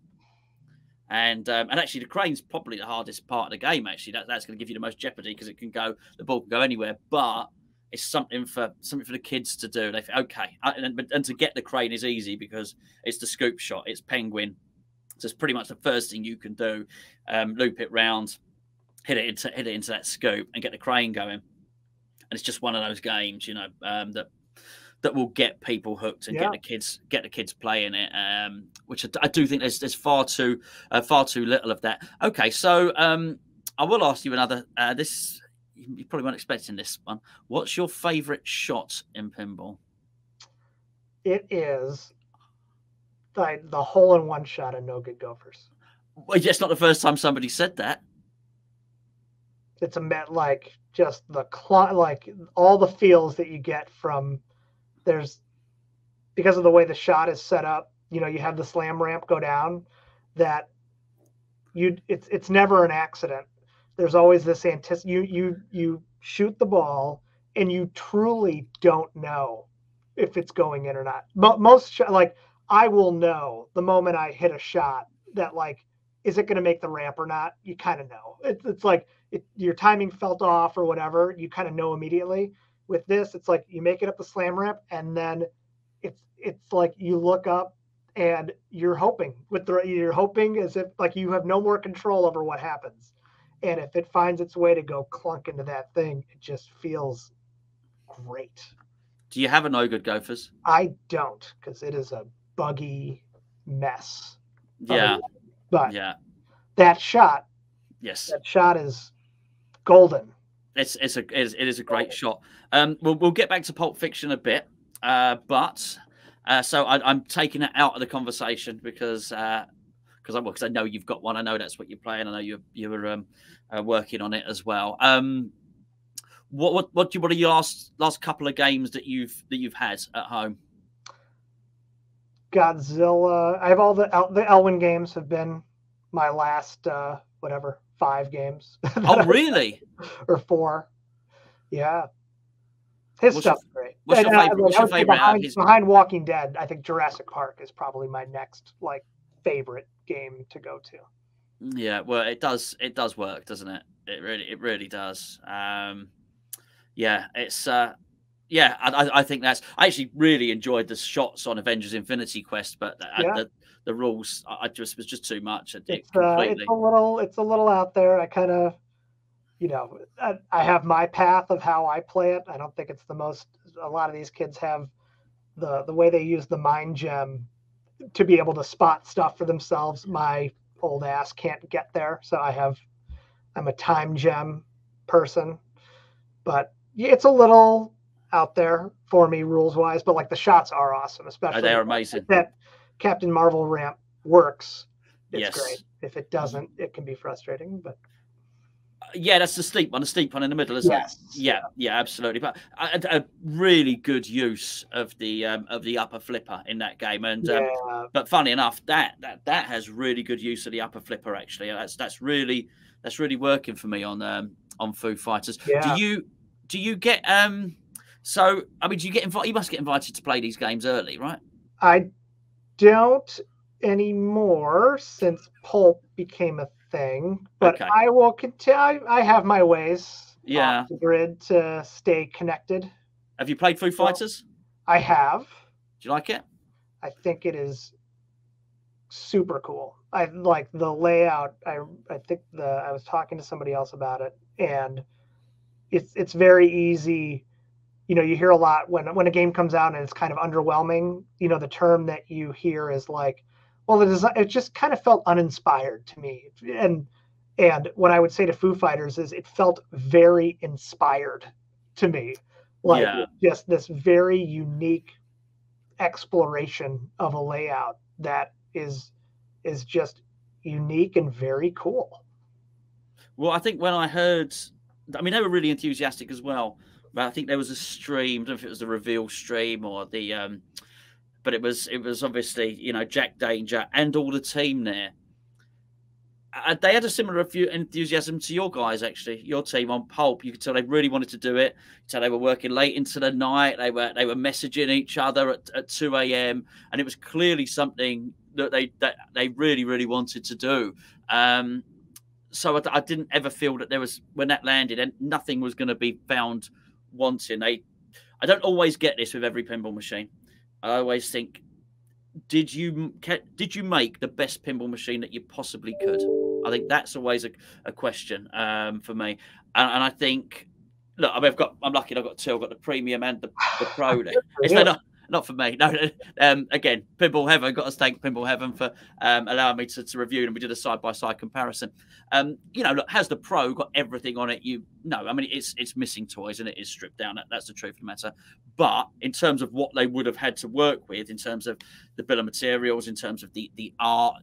and actually the crane's probably the hardest part of the game. Actually, that's going to give you the most jeopardy because it can go, the ball can go anywhere. But it's something for the kids to do. They think, okay, and to get the crane is easy because it's the scoop shot. It's Penguin. So it's pretty much the first thing you can do. Loop it round, hit it into that scoop, and get the crane going. And it's just one of those games, that will get people hooked and yeah. get the kids playing it. Which I do think there's far too little of that. Okay, so I will ask you another. This you probably weren't expecting this one. What's your favourite shot in pinball? It is. The hole-in-one shot in No Good Gophers. Well, it's not the first time somebody said that. It's a met like just the like all the feels that you get from because of the way the shot is set up. You have the slam ramp go down. It's never an accident. There's always this you shoot the ball and you truly don't know if it's going in or not. But most like. I will know the moment I hit a shot that like, is it going to make the ramp or not? You kind of know. It's like your timing felt off or whatever. You kind of know immediately. With this, it's like you make it up the slam ramp and then it's like you look up and you're hoping with the as if like you have no more control over what happens. And if it finds its way to go clunk into that thing, it just feels great. Do you have a No Good Gophers? I don't, because it is a buggy mess. Yeah. But yeah, that shot. Yes. That shot is golden. It is a great shot. We'll get back to Pulp Fiction a bit, so I'm taking it out of the conversation because I know you've got one. I know that's what you're playing. I know you were working on it as well. What are your last couple of games that you've had at home? Godzilla. I have all the Elwyn games have been my last whatever 5 games. Oh, really? Or 4? Yeah. His stuff's great. What's your favorite? Behind Walking Dead, I think Jurassic Park is probably my next favorite game to go to. Yeah, well, it does work, doesn't it? It really does. I think that's. I actually really enjoyed the shots on Avengers: Infinity Quest, but the rules, was just too much. It's a little out there. I kind of, I have my path of how I play it. I don't think it's the most. A lot of these kids have the way they use the mind gem to be able to spot stuff for themselves. My old ass can't get there, so I'm a time gem person, but yeah, it's a little out there for me rules wise. But the shots are awesome, especially they are amazing. That Captain Marvel ramp works. It's great. If it doesn't, it can be frustrating, but. Yeah, that's the steep one. The steep one in the middle, isn't it? Yeah, absolutely. But a really good use of the upper flipper in that game, but funny enough, that has really good use of the upper flipper. Actually, that's really working for me on Foo Fighters. Yeah. Do you get So I mean, do you get invited? You must get invited to play these games early, right? I don't anymore since Pulp became a thing, but okay. I will continue. I have my ways off the grid to stay connected. Have you played Foo Fighters? I have. Do you like it? I think it is super cool. I like the layout. I was talking to somebody else about it, and it's very easy. You hear a lot when a game comes out and it's kind of underwhelming, the term that you hear is well, the design, it just kind of felt uninspired to me. And what I would say to Foo Fighters is it felt very inspired to me. Just this very unique exploration of a layout that is just unique and very cool. Well, I think when I heard, they were really enthusiastic as well. But I think there was a stream, I don't know if it was the reveal stream or the... But it was obviously, Jack Danger and all the team there. They had a similar enthusiasm to your guys, actually, your team on Pulp. You could tell they really wanted to do it. So they were working late into the night. They were messaging each other at 2 a.m. And it was clearly something that they really, really wanted to do. So I didn't ever feel that there was, when that landed, and nothing was going to be found wanting. I don't always get this with every pinball machine. I always think, did you make the best pinball machine that you possibly could? I think that's always a question for me. And I think, look, I'm lucky. I've got 2. I've got the premium and the pro. It's not for me. No. Again, Pinball Heaven. Got to thank Pinball Heaven for allowing me to review, and we did a side-by-side comparison. Look, has the pro got everything on it? It's missing toys and it is stripped down. That's the truth of the matter. But in terms of what they would have had to work with, in terms of the bill of materials, in terms of the art,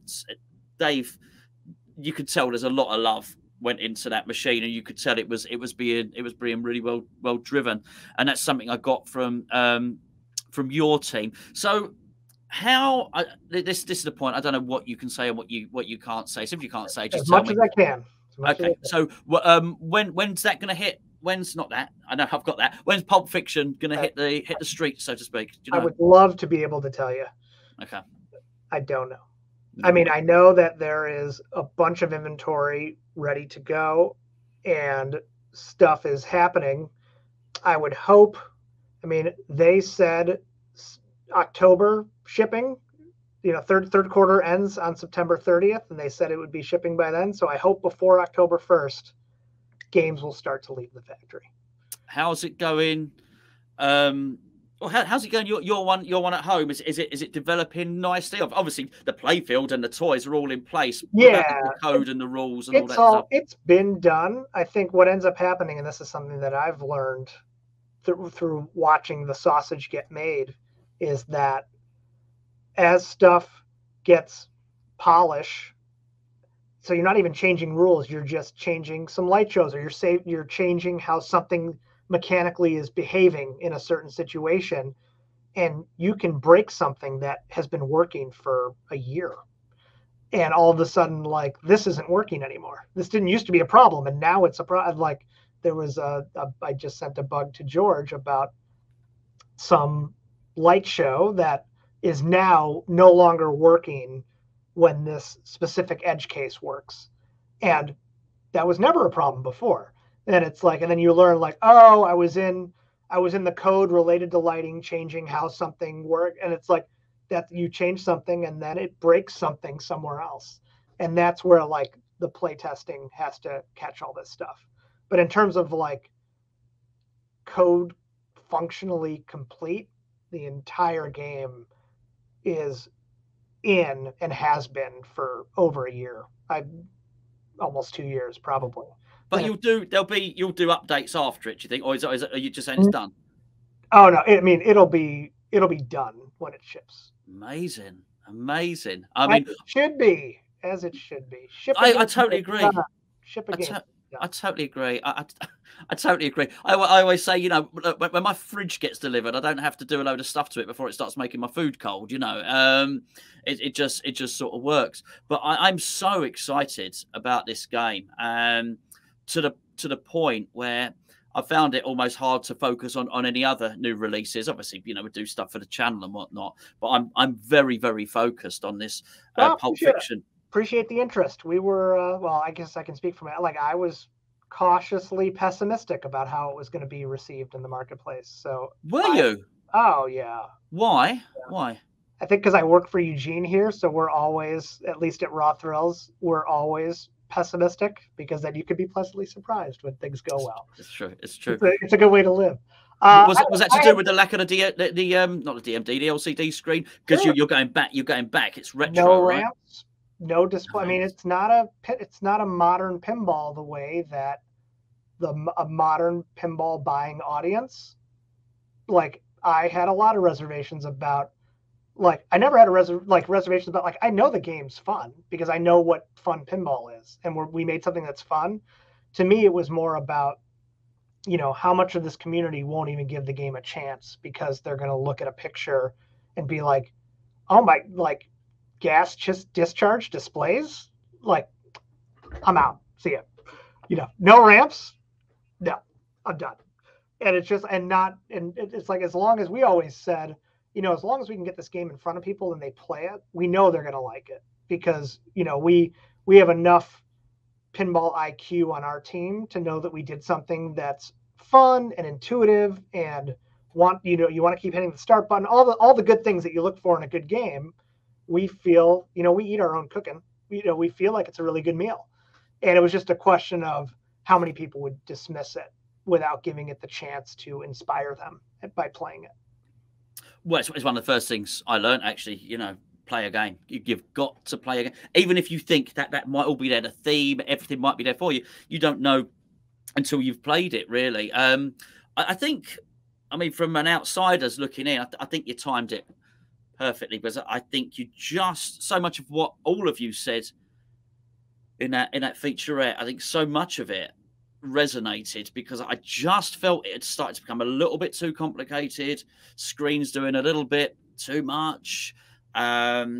you could tell there's a lot of love went into that machine, and you could tell it was being really well driven. And that's something I got from your team. So how this is the point. I don't know what you can say and what you can't say. So if you can't say, just tell me. As much as I can. Okay. So when's that going to hit? When's not that? I know I've got that. When's Pulp Fiction going to hit the street, so to speak? Do you know? I would love to be able to tell you. Okay. I don't know. No. I know that there is a bunch of inventory ready to go, and stuff is happening. I would hope. They said October shipping. You know, third quarter ends on September 30th, and they said it would be shipping by then. So I hope before October 1st, games will start to leave the factory. How's it going? Well, how's it going? Your one at home, is it developing nicely? Obviously, the playfield and the toys are all in place. Yeah, the code and the rules and all that stuff. It's been done. I think what ends up happening, and this is something that I've learned through watching the sausage get made, is that as stuff gets polish, so you're not even changing rules. You're just changing some light shows, or you're changing how something mechanically is behaving in a certain situation, and you can break something that has been working for a year, and all of a sudden, like, this isn't working anymore. This didn't used to be a problem, and now it's a problem. Like, there was I just sent a bug to George about some light show that is now no longer working when this specific edge case works, and that was never a problem before. And it's like, and then you learn, like, oh, I was in the code related to lighting, changing how something worked. And it's like that you change something and then it breaks something somewhere else. And that's where, like, the play testing has to catch all this stuff. But in terms of, like, code functionally complete, the entire game is in and has been for over a year. Almost 2 years, probably. But yeah. You'll do updates after it, do you think, or are you just saying it's done? Oh no, I mean, it'll be done when it ships. Amazing. I mean, it should be as it should be. I totally agree. Ship a game. I totally agree. I totally agree. I always say, you know, when my fridge gets delivered, I don't have to do a load of stuff to it before it starts making my food cold. You know, it just sort of works. But I'm so excited about this game. To the point where I found it almost hard to focus on any other new releases. Obviously, you know, we do stuff for the channel and whatnot, but I'm very, very focused on this Pulp Fiction. Appreciate the interest. We were, well, I guess I can speak for my, like, I was cautiously pessimistic about how it was going to be received in the marketplace. So Were you? Oh, yeah. Why? Yeah. Why? I think because I work for Eugene here, so we're always, at least at Raw Thrills, we're always pessimistic, because then you could be pleasantly surprised when things go well. It's true. It's a good way to live. Was that to do with the lack of the not the DMD, the LCD screen? Because sure. You're going back. It's retro. No ramps. Right? No display. I mean, it's not a modern pinball the way that a modern pinball buying audience. Like, I had a lot of reservations about. Like, I never had reservations about, like, I know the game's fun because I know what fun pinball is, and we made something that's fun. To me, it was more about, you know, how much of this community won't even give the game a chance because they're going to look at a picture and be like, oh my, like, gas just discharge displays? Like, I'm out. See ya. You know, no ramps? No, I'm done. And it's just, and it's like, as long as we always said, you know, as long as we can get this game in front of people and they play it, we know they're going to like it because, you know, we have enough pinball IQ on our team to know that we did something that's fun and intuitive and you want to keep hitting the start button. All the good things that you look for in a good game, we feel, you know, we eat our own cooking. You know, we feel like it's a really good meal. And it was just a question of how many people would dismiss it without giving it the chance to inspire them by playing it. Well, it's one of the first things I learned, actually, you know, play a game. You've got to play a game. Even if you think that might all be there, the theme, everything might be there for you, you don't know until you've played it, really. I think, I mean, from an outsider's looking in, I think you timed it perfectly, because I think you just, so much of what all of you said in that featurette, I think so much of it resonated, because I just felt it had started to become a little bit too complicated. Screens doing a little bit too much. Not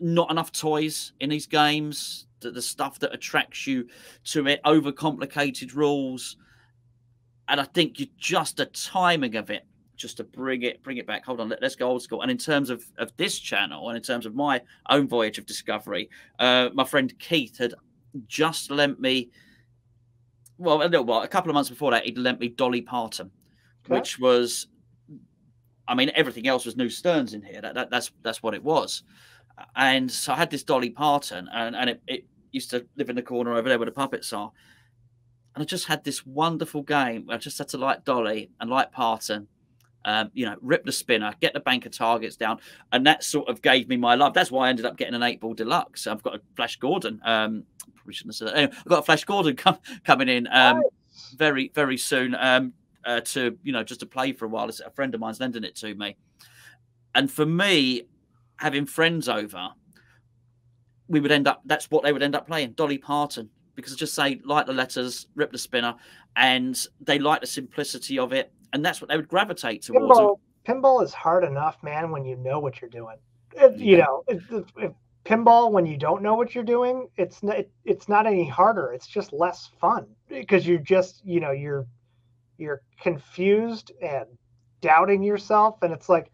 enough toys in these games. The stuff that attracts you to it. Overcomplicated rules. And I think just the timing of it, just to bring it back. Hold on, let's go old school. And in terms of this channel, and in terms of my own voyage of discovery, my friend Keith had just lent me, well, a couple of months before that, he'd lent me Dolly Parton, which was I mean, everything else was new Sterns in here. That's what it was. And so I had this Dolly Parton, and it used to live in the corner over there where the puppets are. And I just had this wonderful game where I just had to like Dolly and like Parton, you know, rip the spinner, get the bank of targets down. And that sort of gave me my love. That's why I ended up getting an 8-Ball Deluxe. I've got a Flash Gordon. Probably shouldn't have said that. Anyway, I've got a Flash Gordon coming in very, very soon to, you know, just to play for a while. It's a friend of mine's lending it to me. And for me, having friends over, we would end up, that's what they would end up playing, Dolly Parton, because I just say, like the letters, rip the spinner, and they like the simplicity of it, and that's what they would gravitate towards. Pinball is hard enough, man, when you know what you're doing. You know, pinball, when you don't know what you're doing, it's not any harder. It's just less fun because you're just, you know, you're confused and doubting yourself, and it's like,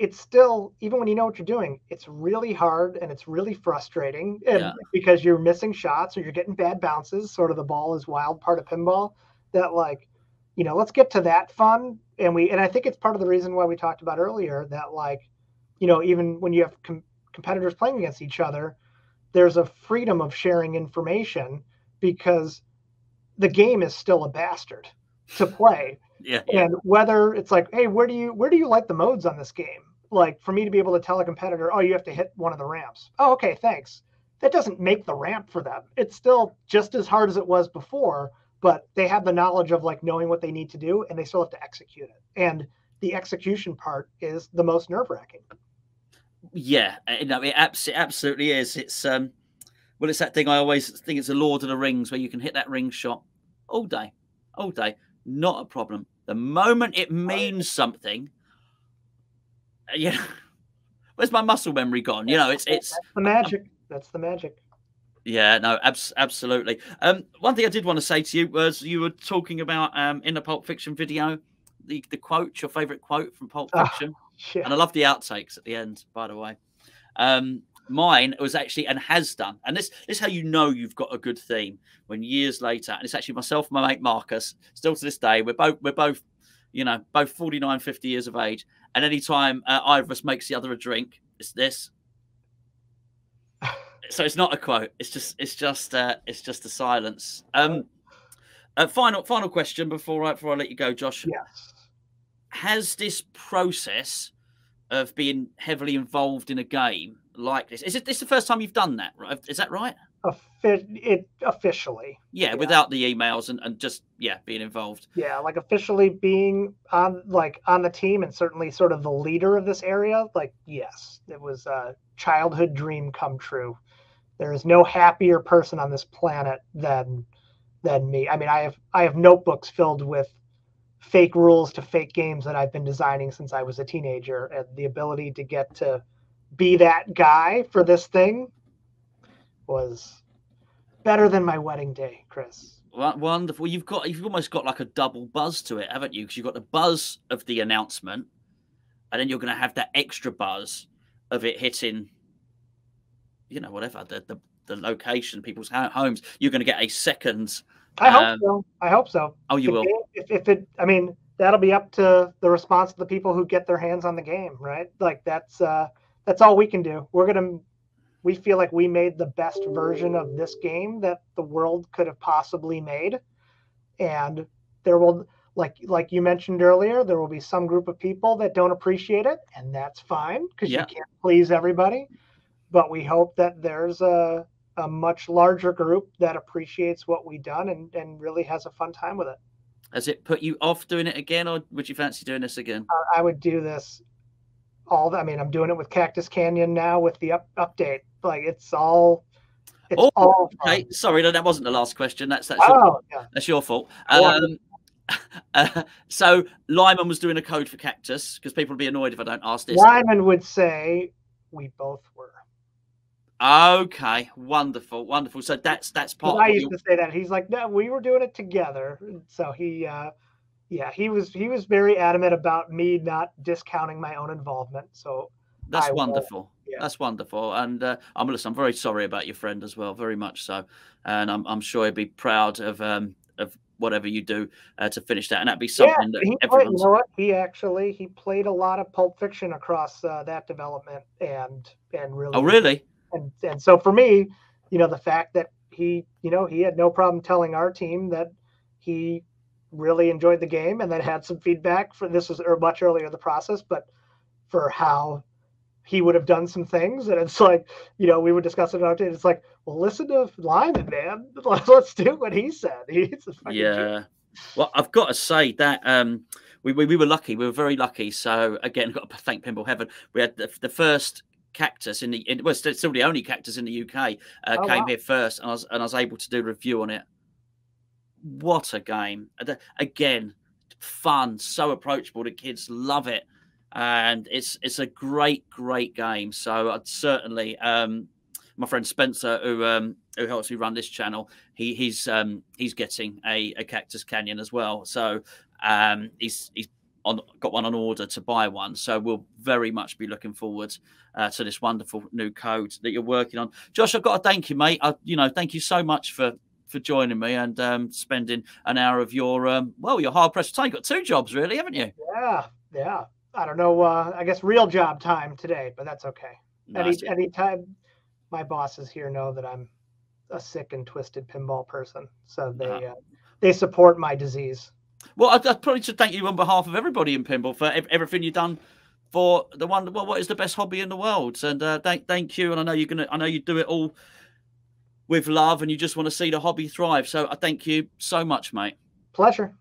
it's still, even when you know what you're doing, it's really hard and it's really frustrating, and because you're missing shots or you're getting bad bounces, sort of the ball is wild part of pinball, that like, you know, let's get to that fun. And I think it's part of the reason why we talked about earlier that like, you know, even when you have competitors playing against each other, there's a freedom of sharing information because the game is still a bastard to play. And whether it's like, hey, where do you like the modes on this game? Like, for me to be able to tell a competitor, oh, you have to hit one of the ramps. Oh, okay, thanks. That doesn't make the ramp for them. It's still just as hard as it was before, but they have the knowledge of like knowing what they need to do, and they still have to execute it. And the execution part is the most nerve-wracking. Yeah, no, it absolutely is. It's well, it's that thing I always think, it's the Lord of the Rings, where you can hit that ring shot all day, all day. Not a problem. The moment it means something, yeah. Where's my muscle memory gone? You know, it's the magic. That's the magic. Yeah, no, absolutely. One thing I did want to say to you was, you were talking about in the Pulp Fiction video, the quote, your favorite quote from Pulp Fiction, and I love the outtakes at the end, by the way. Mine was actually, and has done, and this is how you know you've got a good theme, when years later, and it's actually myself and my mate Marcus, still to this day, we're both, you know, both 49, 50 years of age, and anytime either of us makes the other a drink, it's this. So it's not a quote, it's just the silence. Final question before I let you go, Josh. Yes. Has this process of being heavily involved in a game like this, is this the first time you've done that, right? Is that right? Officially, yeah, without the emails and just being involved, like officially being on the team, and certainly sort of the leader of this area. Like, yes, it was a childhood dream come true. There is no happier person on this planet than me. I mean, I have notebooks filled with fake rules to fake games that I've been designing since I was a teenager, and the ability to get to be that guy for this thing was better than my wedding day, Chris. Well, wonderful. You've almost got like a double buzz to it, haven't you? Because you've got the buzz of the announcement, and then you're going to have that extra buzz of it hitting, you know, whatever the location, people's homes. You're going to get a second. I hope so. Oh, you will. I mean, that'll be up to the response of the people who get their hands on the game, right? Like, that's all we can do. We feel like we made the best version of this game that the world could have possibly made. And there will, like you mentioned earlier, there will be some group of people that don't appreciate it, and that's fine, because you can't please everybody. But we hope that there's a much larger group that appreciates what we've done and really has a fun time with it. Has it put you off doing it again, or would you fancy doing this again? I would do this. I'm doing it with Cactus Canyon now with the update. Like, it's all okay. Sorry, no, that wasn't the last question. That's your fault. So Lyman was doing a code for Cactus, because people would be annoyed if I don't ask this. Lyman would say we both were. Okay, wonderful. So that's part. I used to say that. He's like, no, we were doing it together. So he. He was very adamant about me not discounting my own involvement. So that's wonderful. Yeah. That's wonderful. And I'm very sorry about your friend as well, very much so. And I'm sure he'd be proud of whatever you do to finish that. And that'd be something that everyone's... You know what? He played a lot of Pulp Fiction across that development and really... Oh, really? And so for me, you know, the fact that he had no problem telling our team that he really enjoyed the game and then had some feedback for this was much earlier in the process, but for how he would have done some things. And it's like, you know, we would discuss it and it's like, well, listen to Lyman, man. Let's do what he said. He's a fucking jerk. Well, I've got to say that we were lucky. We were very lucky. So again, I've got to thank Pinball Heaven. We had the first Cactus well, still the only Cactus in the UK came here first, and I was able to do a review on it. What a game! Again, fun, so approachable. The kids love it. And it's a great, great game. So I'd certainly, my friend Spencer, who helps me run this channel, he's getting a Cactus Canyon as well. So he's got one on order to buy one. So we'll very much be looking forward to this wonderful new code that you're working on. Josh, I've got to thank you, mate. Thank you so much for joining me and spending an hour of your hard-pressed time. You've got two jobs, really, haven't you? Yeah. I don't know, I guess real job time today, but that's okay. Nice. Any time my bosses here know that I'm a sick and twisted pinball person, so they support my disease. Well, I probably should thank you on behalf of everybody in pinball for everything you've done for the one, well, what is the best hobby in the world? And thank you, and I know you do it all with love and you just want to see the hobby thrive, so I thank you so much, mate. Pleasure.